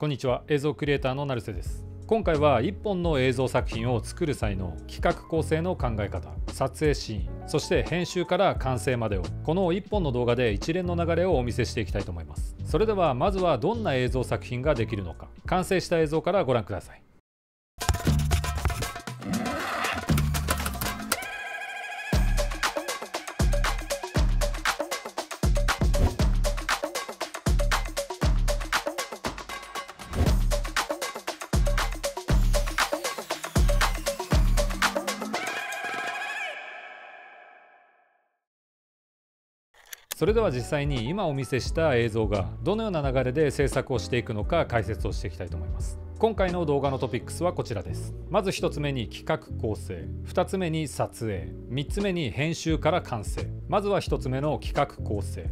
こんにちは、映像クリエイターの成瀬です。今回は1本の映像作品を作る際の企画構成の考え方、撮影シーン、そして編集から完成までを、この1本の動画で一連の流れをお見せしていきたいと思います。それではまずはどんな映像作品ができるのか、完成した映像からご覧ください。それでは実際に今お見せした映像がどのような流れで制作をしていくのか解説をしていきたいと思います。今回の動画のトピックスはこちらです。まず1つ目に企画構成、2つ目に撮影、3つ目に編集から完成。まずは1つ目の企画構成。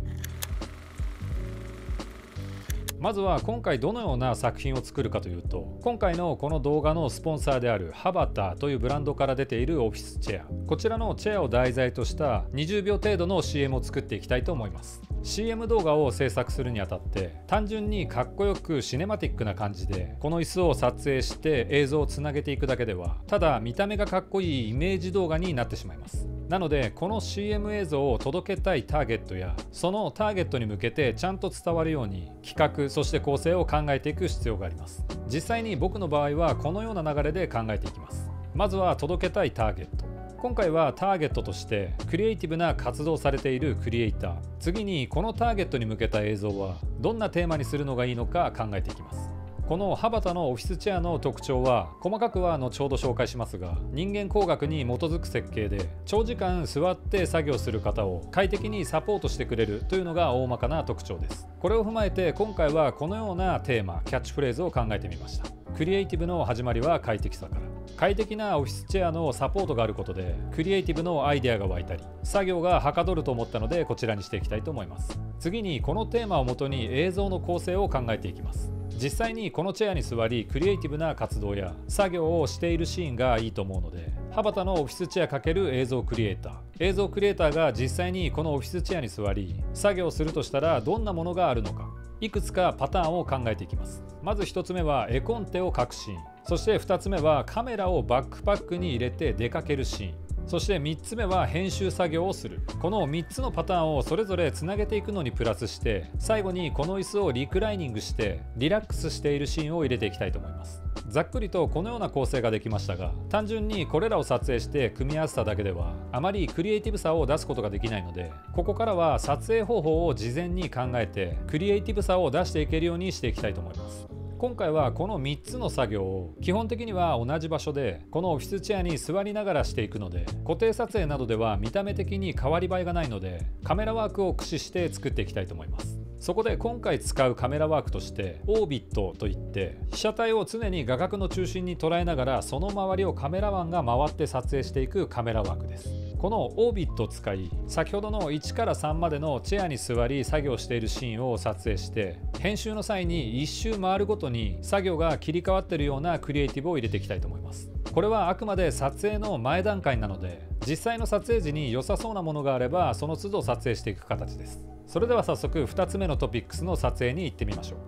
まずは今回どのような作品を作るかというと、今回のこの動画のスポンサーであるハバターというブランドから出ているオフィスチェア、こちらのチェアを題材とした20秒程度の CM を作っていきたいと思います。 CM 動画を制作するにあたって、単純にかっこよくシネマティックな感じでこの椅子を撮影して映像をつなげていくだけでは、ただ見た目がかっこいいイメージ動画になってしまいます。なのでこの CM 映像を届けたいターゲットや、そのターゲットに向けてちゃんと伝わるように企画、そして構成を考えていく必要があります。実際に僕の場合はこのような流れで考えていきます。まずは届けたいターゲット。今回はターゲットとしてクリエイティブな活動をされているクリエイター、次にこのターゲットに向けた映像はどんなテーマにするのがいいのか考えていきます。このハバタのオフィスチェアの特徴は細かくは後ほど紹介しますが、人間工学に基づく設計で長時間座って作業する方を快適にサポートしてくれるというのが大まかな特徴です。これを踏まえて今回はこのようなテーマ、キャッチフレーズを考えてみました。クリエイティブの始まりは快適さから。快適なオフィスチェアのサポートがあることでクリエイティブのアイデアが湧いたり作業がはかどると思ったので、こちらにしていきたいと思います。次にこのテーマをもとに映像の構成を考えていきます。実際にこのチェアに座りクリエイティブな活動や作業をしているシーンがいいと思うので、ハバタのオフィスチェア×映像クリエイター、映像クリエイターが実際にこのオフィスチェアに座り作業するとしたらどんなものがあるのか、いくつかパターンを考えていきます。まず1つ目は絵コンテを描くシーン、そして2つ目はカメラをバックパックに入れて出かけるシーン、そして3つ目は編集作業をする。この3つのパターンをそれぞれつなげていくのにプラスして、最後にこの椅子をリクライニングしてリラックスしているシーンを入れていきたいと思います。ざっくりとこのような構成ができましたが、単純にこれらを撮影して組み合わせただけではあまりクリエイティブさを出すことができないので、ここからは撮影方法を事前に考えてクリエイティブさを出していけるようにしていきたいと思います。今回はこの3つの作業を基本的には同じ場所でこのオフィスチェアに座りながらしていくので、固定撮影などでは見た目的に変わり映えがないのでカメラワークを駆使して作っていきたいと思います。そこで今回使うカメラワークとしてオービットといって、被写体を常に画角の中心に捉えながらその周りをカメラマンが回って撮影していくカメラワークです。このオービットを使い、先ほどの1から3までのチェアに座り作業しているシーンを撮影して、編集の際に1周回るごとに作業が切り替わっているようなクリエイティブを入れていきたいと思います。これはあくまで撮影の前段階なので、実際の撮影時に良さそうなものがあればその都度撮影していく形です。それでは早速2つ目のトピックスの撮影に行ってみましょう。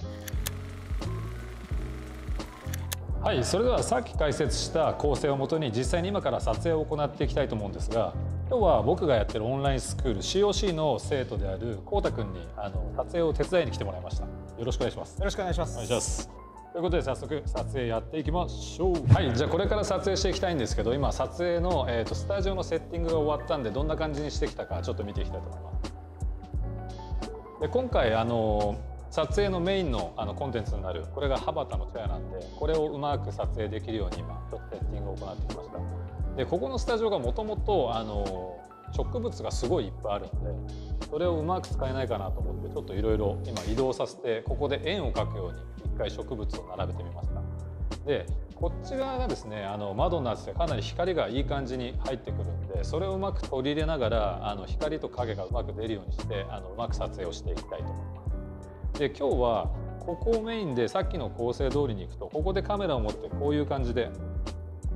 はい、それではさっき解説した構成をもとに実際に今から撮影を行っていきたいと思うんですが、今日は僕がやってるオンラインスクール COC の生徒であるこうたくんに撮影を手伝いに来てもらいました。よろしくお願いします。よろしくお願いします。お願いします。ということで早速撮影やっていきましょう。はい、じゃあこれから撮影していきたいんですけど、今撮影の、スタジオのセッティングが終わったんで、どんな感じにしてきたかちょっと見ていきたいと思います。で、今回撮影のメインのコンテンツになるこれがハバタのチェアなんで、これをうまく撮影できるように今ちょっとセッティングを行ってきました。で、ここのスタジオがもともと植物がすごいいっぱいあるんで、それをうまく使えないかなと思ってちょっといろいろ今移動させて、ここで円を描くように一回植物を並べてみました。で、こっち側がですね窓になってて、かなり光がいい感じに入ってくるんで、それをうまく取り入れながら光と影がうまく出るようにしてうまく撮影をしていきたいと思います。で、今日はここをメインで、さっきの構成通りに行くとここでカメラを持ってこういう感じで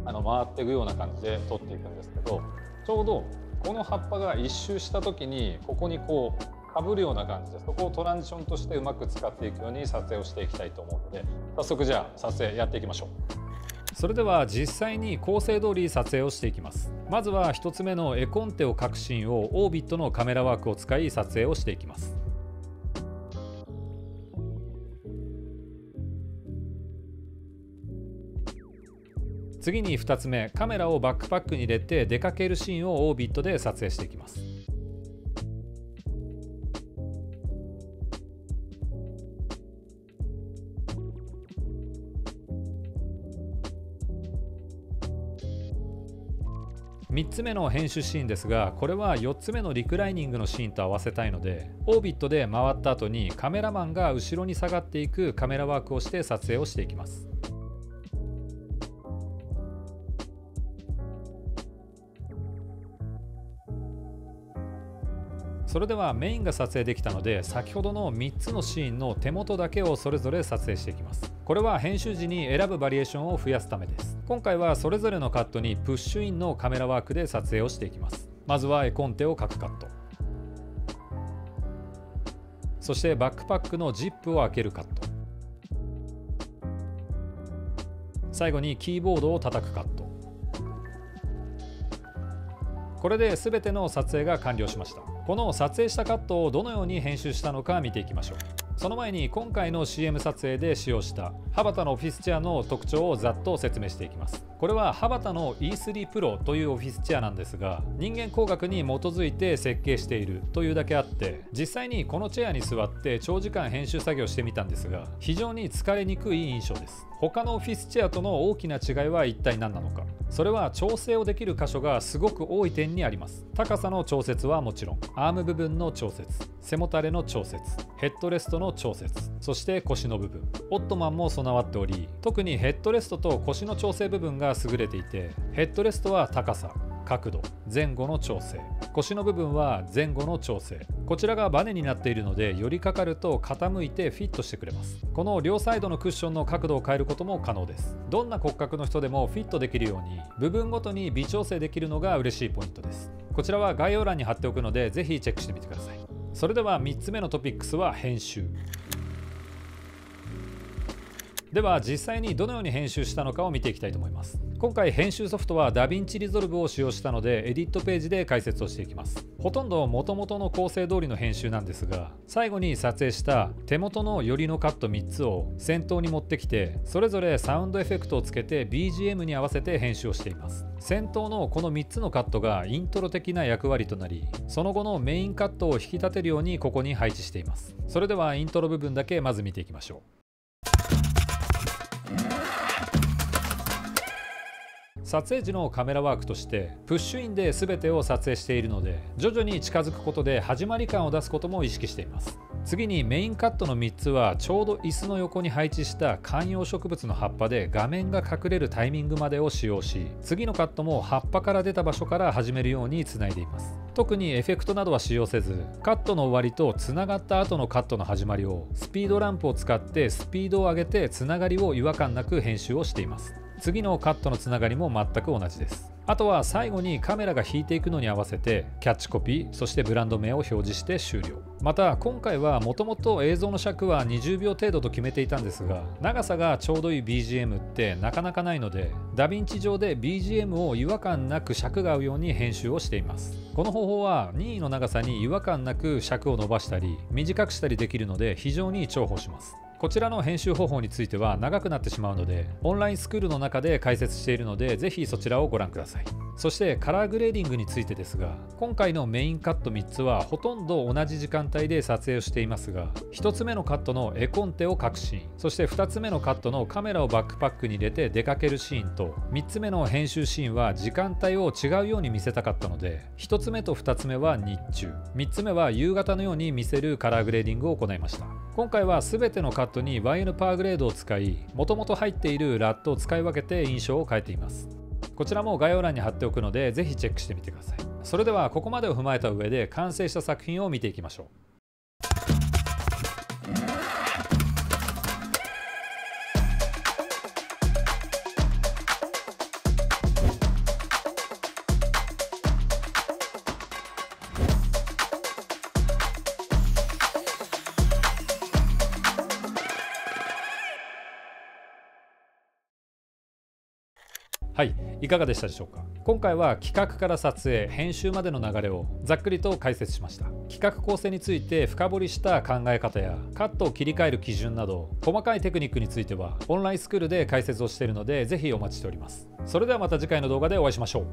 回っていくような感じで撮っていくんですけど、ちょうどこの葉っぱが一周した時にここにこうかぶるような感じで、そこをトランジションとしてうまく使っていくように撮影をしていきたいと思うので、早速じゃあ撮影やっていきましょう。それでは実際に構成通り撮影をしていきます。まずは1つ目の絵コンテを描くシーンをオービットのカメラワークを使い撮影をしていきます。次に2つ目、カメラをバックパックに入れて出かけるシーンをオービットで撮影していきます。3つ目の編集シーンですが、これは4つ目のリクライニングのシーンと合わせたいので、オービットで回った後にカメラマンが後ろに下がっていくカメラワークをして撮影をしていきます。それではメインが撮影できたので、先ほどの3つのシーンの手元だけをそれぞれ撮影していきます。これは編集時に選ぶバリエーションを増やすためです。今回はそれぞれのカットにプッシュインのカメラワークで撮影をしていきます。まずは絵コンテを描くカット、そしてバックパックのジップを開けるカット、最後にキーボードを叩くカット。これで全ての撮影が完了しました。この撮影したカットをどのように編集したのか見ていきましょう。その前に今回の CM 撮影で使用したハバタのオフィスチェアの特徴をざっと説明していきます。これはハバタの E3 Pro というオフィスチェアなんですが、人間工学に基づいて設計しているというだけあって、実際にこのチェアに座って長時間編集作業してみたんですが、非常に疲れにくい印象です。他のオフィスチェアとの大きな違いは一体何なのか。それは調整をできる箇所がすごく多い点にあります。高さの調節はもちろん、アーム部分の調節、背もたれの調節、ヘッドレストの調節、そして腰の部分、オットマンも備わっており、特にヘッドレストと腰の調整部分が優れていて、ヘッドレストは高さ、角度、前後の調整、腰の部分は前後の調整、こちらがバネになっているので、寄りかかると傾いてフィットしてくれます。この両サイドのクッションの角度を変えることも可能です。どんな骨格の人でもフィットできるように部分ごとに微調整できるのが嬉しいポイントです。こちらは概要欄に貼っておくので、ぜひチェックしてみてください。それでは3つ目のトピックスは編集では、実際にどのように編集したのかを見ていきたいと思います。今回編集ソフトはダヴィンチリゾルブを使用したので、エディットページで解説をしていきます。ほとんど元々の構成通りの編集なんですが、最後に撮影した手元の寄りのカット3つを先頭に持ってきて、それぞれサウンドエフェクトをつけて BGM に合わせて編集をしています。先頭のこの3つのカットがイントロ的な役割となり、その後のメインカットを引き立てるようにここに配置しています。それではイントロ部分だけまず見ていきましょう。撮影時のカメラワークとしてプッシュインで全てを撮影しているので、徐々に近づくことで始まり感を出すことも意識しています。次にメインカットの3つは、ちょうど椅子の横に配置した観葉植物の葉っぱで画面が隠れるタイミングまでを使用し、次のカットも葉っぱから出た場所から始めるようにつないでいます。特にエフェクトなどは使用せず、カットの終わりとつながった後のカットの始まりをスピードランプを使ってスピードを上げて、つながりを違和感なく編集をしています。次のカットのつながりも全く同じです。あとは最後にカメラが引いていくのに合わせてキャッチコピー、そしてブランド名を表示して終了。また今回はもともと映像の尺は20秒程度と決めていたんですが、長さがちょうどいい BGM ってなかなかないので、ダヴィンチ上で BGM を違和感なく尺が合うように編集をしています。この方法は任意の長さに違和感なく尺を伸ばしたり短くしたりできるので、非常に重宝します。こちらの編集方法については長くなってしまうので、オンラインスクールの中で解説しているので、ぜひそちらをご覧ください。そしてカラーグレーディングについてですが、今回のメインカット3つはほとんど同じ時間帯で撮影をしていますが、1つ目のカットの絵コンテを描くシーン、そして2つ目のカットのカメラをバックパックに入れて出かけるシーンと、3つ目の編集シーンは時間帯を違うように見せたかったので、1つ目と2つ目は日中、3つ目は夕方のように見せるカラーグレーディングを行いました。今回は全てのカットに YN パーグレードを使い、もともと入っているラットを使い分けて印象を変えています。こちらも概要欄に貼っておくので、ぜひチェックしてみてください。それではここまでを踏まえた上で完成した作品を見ていきましょう。はい、いかがでしたでしょうか。今回は企画から撮影、編集までの流れをざっくりと解説しました。企画構成について深掘りした考え方やカットを切り替える基準など細かいテクニックについてはオンラインスクールで解説をしているので、ぜひお待ちしております。それではまた次回の動画でお会いしましょう。